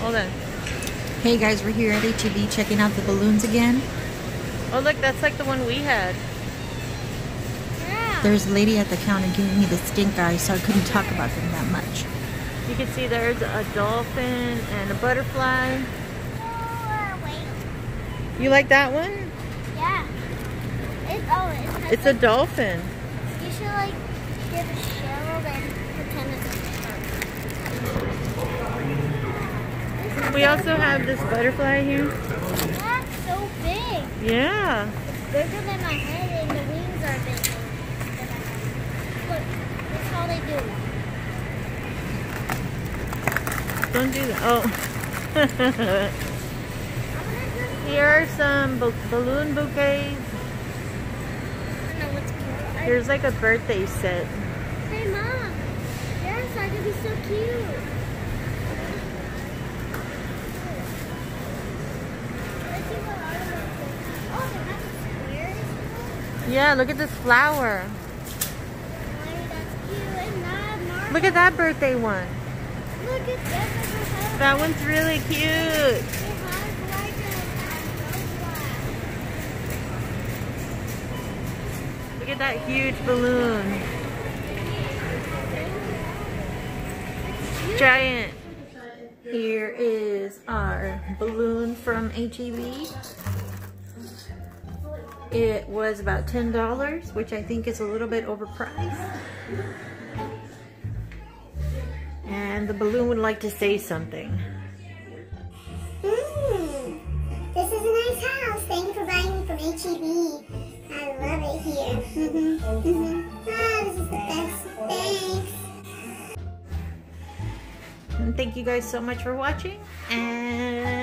Hold on. Hey guys, we're here at H-E-B checking out the balloons again. Oh look, that's like the one we had. Yeah. There's a lady at the counter giving me the stink eye, so I couldn't talk about them that much. You can see there's a dolphin and a butterfly. Oh, wait. You like that one? Yeah. It's a dolphin. You should like give a shield and pretend it's a shark. We also have this butterfly here. That's so big. Yeah. It's bigger than my head and the wings are bigger than my head. Look, that's all they do. Don't do that. Oh. Here are some balloon bouquets. Here's like a birthday set. Hey Mom, yes, that could be so cute. Yeah, look at this flower. Look at that birthday one. Look at that. That one's really cute. Look at that huge balloon. It's giant. Here is our balloon from H-E-B. It was about $10, which I think is a little bit overpriced. And the balloon would like to say something. This is a nice house. Thank you for buying from H-E-B. I love it here. Oh, this is the best. Thanks. And thank you guys so much for watching. And